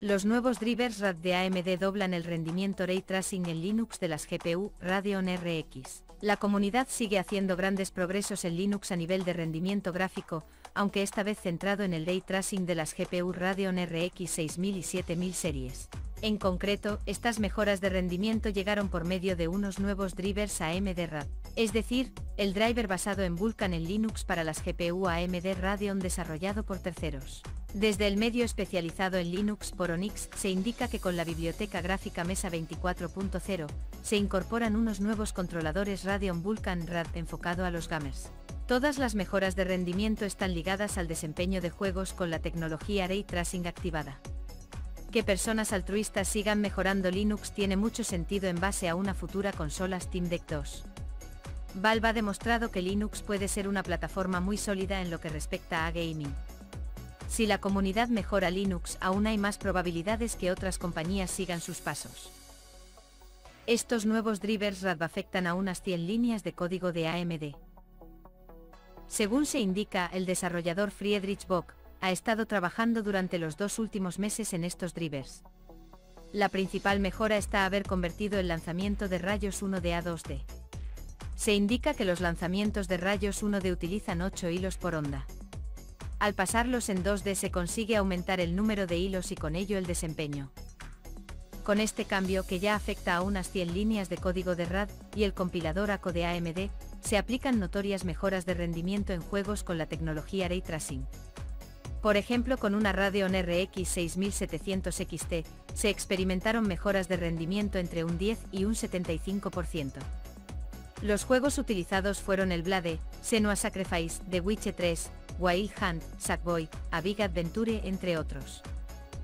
Los nuevos drivers RAD de AMD doblan el rendimiento Ray Tracing en Linux de las GPU Radeon RX. La comunidad sigue haciendo grandes progresos en Linux a nivel de rendimiento gráfico, aunque esta vez centrado en el Ray Tracing de las GPU Radeon RX 6000 y 7000 series. En concreto, estas mejoras de rendimiento llegaron por medio de unos nuevos drivers AMD RAD, es decir, el driver basado en Vulkan en Linux para las GPU AMD Radeon desarrollado por terceros. Desde el medio especializado en Linux Phoronix se indica que con la biblioteca gráfica Mesa 24.0, se incorporan unos nuevos controladores Radeon Vulkan RAD enfocado a los gamers. Todas las mejoras de rendimiento están ligadas al desempeño de juegos con la tecnología Ray Tracing activada. Que personas altruistas sigan mejorando Linux tiene mucho sentido en base a una futura consola Steam Deck 2. Valve ha demostrado que Linux puede ser una plataforma muy sólida en lo que respecta a gaming. Si la comunidad mejora Linux, aún hay más probabilidades que otras compañías sigan sus pasos. Estos nuevos drivers RADV afectan a unas 100 líneas de código de AMD. Según se indica, el desarrollador Friedrich Bock ha estado trabajando durante los dos últimos meses en estos drivers. La principal mejora está haber convertido el lanzamiento de rayos 1D a 2D. Se indica que los lanzamientos de rayos 1D utilizan 8 hilos por onda. Al pasarlos en 2D se consigue aumentar el número de hilos y con ello el desempeño. Con este cambio, que ya afecta a unas 100 líneas de código de RAD y el compilador ACO de AMD, se aplican notorias mejoras de rendimiento en juegos con la tecnología Ray Tracing. Por ejemplo, con una Radeon RX 6700 XT, se experimentaron mejoras de rendimiento entre un 10 y un 75%. Los juegos utilizados fueron el Blade, Senua's Sacrifice, The Witcher 3, Wild Hunt, Sackboy, A Big Adventure, entre otros.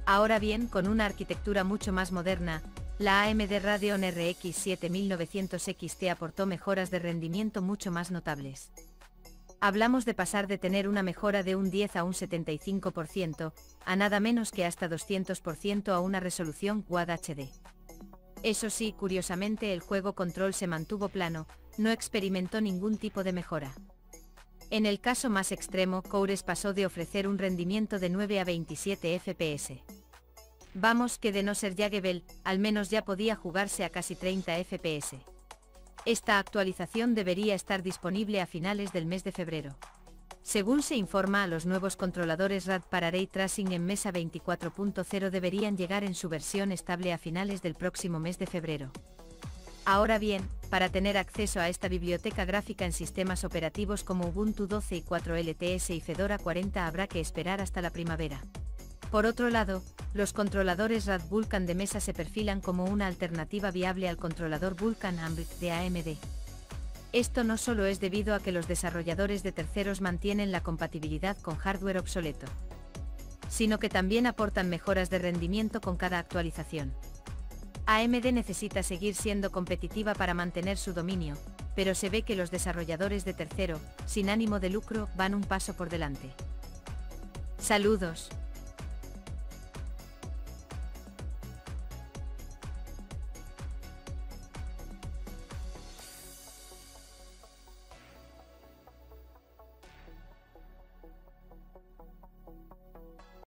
Ahora bien, con una arquitectura mucho más moderna, la AMD Radeon RX 7900 XT aportó mejoras de rendimiento mucho más notables. Hablamos de pasar de tener una mejora de un 10 a un 75%, a nada menos que hasta 200% a una resolución Quad HD. Eso sí, curiosamente el juego Control se mantuvo plano, no experimentó ningún tipo de mejora. En el caso más extremo, Coures pasó de ofrecer un rendimiento de 9 a 27 FPS. Vamos, que de no ser Jagebell, al menos ya podía jugarse a casi 30 FPS. Esta actualización debería estar disponible a finales del mes de febrero. Según se informa, los nuevos controladores RAD para Ray Tracing en Mesa 24.0 deberían llegar en su versión estable a finales del próximo mes de febrero. Ahora bien, para tener acceso a esta biblioteca gráfica en sistemas operativos como Ubuntu 12 y 4 LTS y Fedora 40 habrá que esperar hasta la primavera. Por otro lado, los controladores RAD Vulkan de Mesa se perfilan como una alternativa viable al controlador Vulkan AMD de AMD. Esto no solo es debido a que los desarrolladores de terceros mantienen la compatibilidad con hardware obsoleto, sino que también aportan mejoras de rendimiento con cada actualización. AMD necesita seguir siendo competitiva para mantener su dominio, pero se ve que los desarrolladores de tercero, sin ánimo de lucro, van un paso por delante. Saludos.